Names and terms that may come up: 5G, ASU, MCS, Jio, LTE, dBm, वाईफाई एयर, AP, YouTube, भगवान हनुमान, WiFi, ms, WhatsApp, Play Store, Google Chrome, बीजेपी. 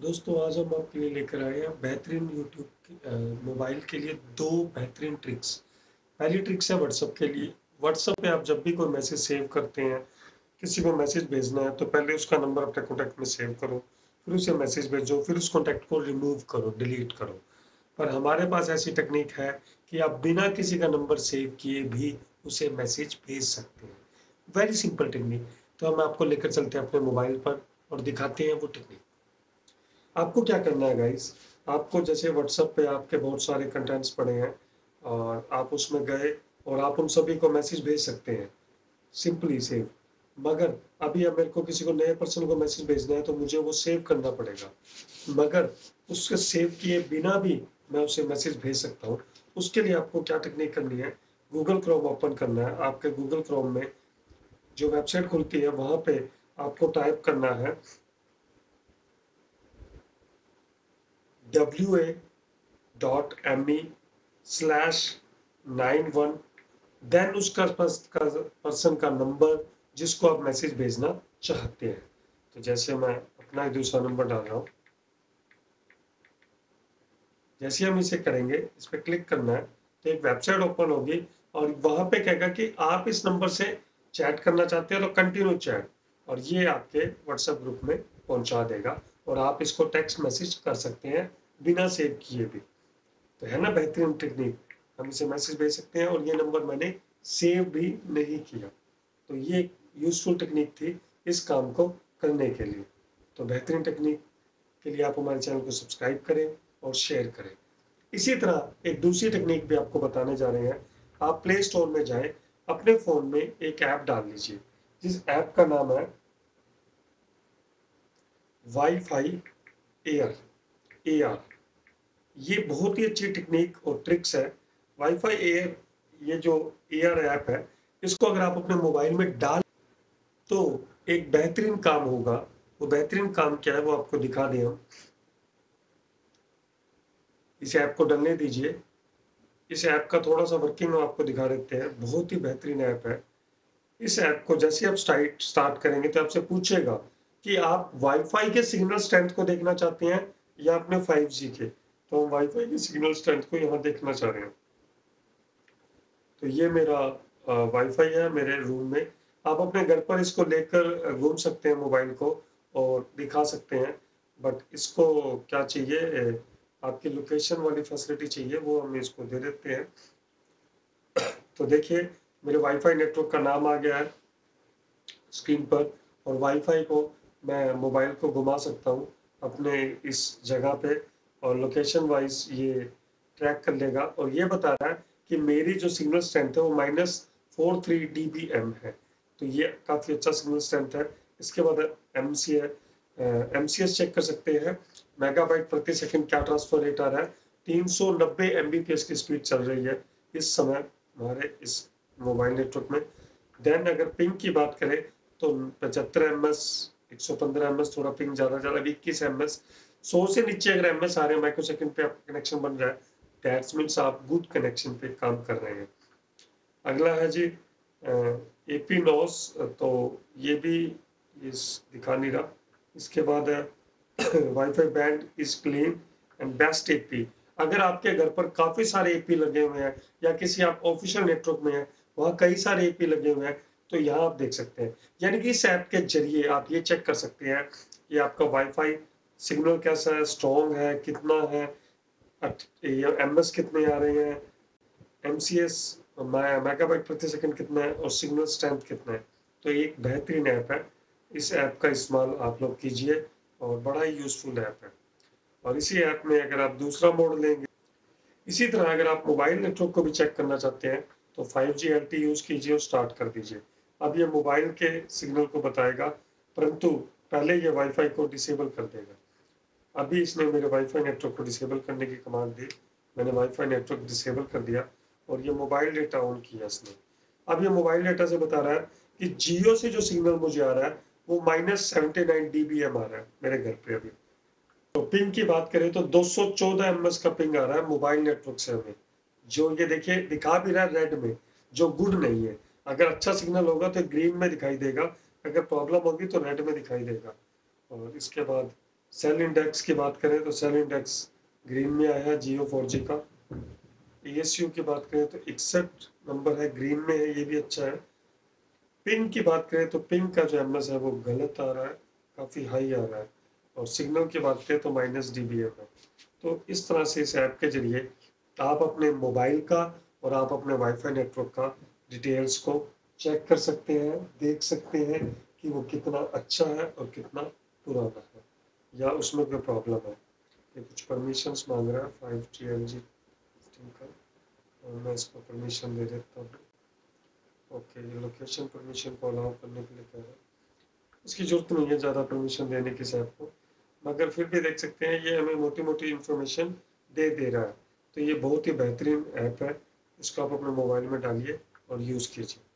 दोस्तों आज हम आपके लिए लेकर आए हैं बेहतरीन यूट्यूब मोबाइल के लिए दो बेहतरीन ट्रिक्स। पहली ट्रिक्स है व्हाट्सएप के लिए। व्हाट्सएप पे आप जब भी कोई मैसेज सेव करते हैं, किसी को मैसेज भेजना है तो पहले उसका नंबर अपने कॉन्टैक्ट में सेव करो, फिर उसे मैसेज भेजो, फिर उस कॉन्टैक्ट को रिमूव करो, डिलीट करो। पर हमारे पास ऐसी टेक्निक है कि आप बिना किसी का नंबर सेव किए भी उसे मैसेज भेज सकते हैं। Very simple technique. तो हम आपको लेकर चलते हैं अपने मोबाइल पर और दिखाते हैं वो टेक्निक। आपको क्या करना है गाइस, आपको जैसे व्हाट्सएप पे आपके बहुत सारे कंटेंट्स पड़े हैं और आप उसमें गए और आप उन सभी को मैसेज भेज सकते हैं सिंपली सेव। मगर अभी अब मेरे को किसी को नए पर्सन को मैसेज भेजना है तो मुझे वो सेव करना पड़ेगा, मगर उसके सेव किए बिना भी मैं उसे मैसेज भेज सकता हूँ। उसके लिए आपको क्या टेक्निक करनी है, गूगल क्रोम ओपन करना है। आपके गूगल क्रोम में जो वेबसाइट खुलती है वहाँ पे आपको टाइप करना है wa.me/91, देन उसका पर्सन का नंबर जिसको आप मैसेज भेजना चाहते हैं। तो जैसे मैं अपना ही दूसरा नंबर डाल रहा हूँ, जैसे हम इसे करेंगे, इस पर क्लिक करना है तो एक वेबसाइट ओपन होगी और वहाँ पे कहेगा कि आप इस नंबर से चैट करना चाहते हैं तो कंटिन्यू चैट, और ये आपके व्हाट्सएप ग्रुप में पहुंचा देगा और आप इसको टेक्स्ट मैसेज कर सकते हैं बिना सेव किए भी। तो है ना बेहतरीन टेक्निक, हम इसे मैसेज भेज सकते हैं और ये नंबर मैंने सेव भी नहीं किया। तो ये एक यूजफुल टेक्निक थी इस काम को करने के लिए। तो बेहतरीन टेक्निक के लिए आप हमारे चैनल को सब्सक्राइब करें और शेयर करें। इसी तरह एक दूसरी टेक्निक भी आपको बताने जा रहे हैं। आप प्ले स्टोर में जाएँ, अपने फ़ोन में एक ऐप डाल लीजिए जिस ऐप का नाम है वाईफाई एयर। ये बहुत ही अच्छी टेक्निक और ट्रिक्स है। वाईफाई एयर, ये जो एयर ऐप है, इसको अगर आप अपने मोबाइल में डाल तो एक बेहतरीन काम होगा। वो बेहतरीन काम क्या है वो आपको दिखा दें हम। इस ऐप को डालने दीजिए, इस ऐप का थोड़ा सा वर्किंग आपको दिखा देते हैं। बहुत ही बेहतरीन ऐप है। इस ऐप को जैसे आप स्टार्ट करेंगे तो आपसे पूछेगा कि आप वाईफाई के सिग्नल स्ट्रेंथ को देखना चाहते हैं या अपने 5G के। तो हम वाईफाई के सिग्नल स्ट्रेंथ को यहाँ देखना चाह रहे हैं। तो ये मेरा वाईफाई है मेरे रूम में। आप अपने घर पर इसको लेकर घूम सकते हैं मोबाइल को और दिखा सकते हैं, बट इसको क्या चाहिए, आपकी लोकेशन वाली फैसिलिटी चाहिए, वो हम इसको दे देते हैं। तो देखिए मेरे वाईफाई नेटवर्क का नाम आ गया है स्क्रीन पर और वाईफाई को मैं मोबाइल को घुमा सकता हूँ अपने इस जगह पे और लोकेशन वाइज ये ट्रैक कर लेगा। और ये बता रहा है कि मेरी जो सिग्नल स्ट्रेंथ है वो -43 dBm है। तो ये काफ़ी अच्छा सिग्नल स्ट्रेंथ है। इसके बाद MCS चेक कर सकते हैं, मेगाबाइट प्रति सेकंड क्या ट्रांसफर रेट आ रहा है। 390 MBPS की स्पीड चल रही है इस समय हमारे इस मोबाइल नेटवर्क में। देन अगर पिंग की बात करें तो 75 ms, 115 ms, थोड़ा पिंग ज़्यादा 21 ms। 100 से नीचे अगर ms आ रहे हैं माइक्रोसेकंड पे आपका कनेक्शन बन रहा है, दैट्स मीन्स आप गुड कनेक्शन पे काम कर रहे हैं। अगला है जी AP नॉइस, तो ये भी दिखा नहीं रहा। इसके बाद है wifi band is clean and best AP। अगर आपके घर पर काफ़ी सारे AP लगे हुए हैं या किसी आप ऑफिशियल नेटवर्क में हैं वहाँ कई सारे AP लगे हुए हैं तो यहाँ आप देख सकते हैं। यानी कि इस ऐप के जरिए आप ये चेक कर सकते हैं कि आपका वाईफाई सिग्नल कैसा है, स्ट्रॉन्ग है कितना है, MS कितने आ रहे हैं, MCS मेगाबाइट प्रति सेकंड कितना है और सिग्नल स्ट्रेंथ कितना है। तो एक बेहतरीन ऐप है, इस ऐप का इस्तेमाल आप लोग कीजिए और बड़ा ही यूजफुल ऐप है। और इसी ऐप में अगर आप दूसरा मोड लेंगे, इसी तरह अगर आप मोबाइल नेटवर्क को भी चेक करना चाहते हैं तो 5G LTE यूज़ कीजिए और स्टार्ट कर दीजिए। अब ये मोबाइल के सिग्नल को बताएगा, परंतु पहले ये वाईफाई को डिसेबल कर देगा। अभी इसने मेरे वाईफाई नेटवर्क को डिसेबल करने की कमांड दी, मैंने वाईफाई नेटवर्क डिसेबल कर दिया और ये मोबाइल डेटा ऑन किया इसने। अब ये मोबाइल डेटा से बता रहा है कि जियो से जो सिग्नल मुझे आ रहा है वो -79 dBm आ रहा है मेरे घर पे अभी। तो पिंग की बात करें तो 214 MS का पिंग आ रहा है मोबाइल नेटवर्क से हमें, जो ये देखिए दिखा भी रहा है रेड में, जो गुड नहीं है। अगर अच्छा सिग्नल होगा तो ग्रीन में दिखाई देगा, अगर प्रॉब्लम होगी तो रेड में दिखाई देगा। और इसके बाद सेल इंडेक्स की बात करें तो सेल इंडेक्स ग्रीन में आया जियो 4G का। ASU की बात करें तो 61 नंबर है, ग्रीन में है, ये भी अच्छा है। पिंग की बात करें तो पिंग का जो ms है वो गलत आ रहा है, काफ़ी हाई आ रहा है। और सिग्नल की बात करें तो -dBm है। तो इस तरह से इस ऐप के जरिए आप अपने मोबाइल का और आप अपने वाईफाई नेटवर्क का डिटेल्स को चेक कर सकते हैं, देख सकते हैं कि वो कितना अच्छा है और कितना पुराना है या उसमें कोई प्रॉब्लम है। ये कुछ परमिशंस मांग रहा है 5G का, और मैं इसको परमिशन दे देता हूँ। ओके, ये लोकेशन परमिशन को अलाउ करने के लिए कह रहा है, इसकी जरूरत नहीं है ज़्यादा परमिशन देने की ऐप को, मगर फिर भी देख सकते हैं ये हमें मोटी मोटी इन्फॉर्मेशन दे रहा है। तो ये बहुत ही बेहतरीन ऐप है, इसको आप अपने मोबाइल में डालिए और यूज़ कीजिए।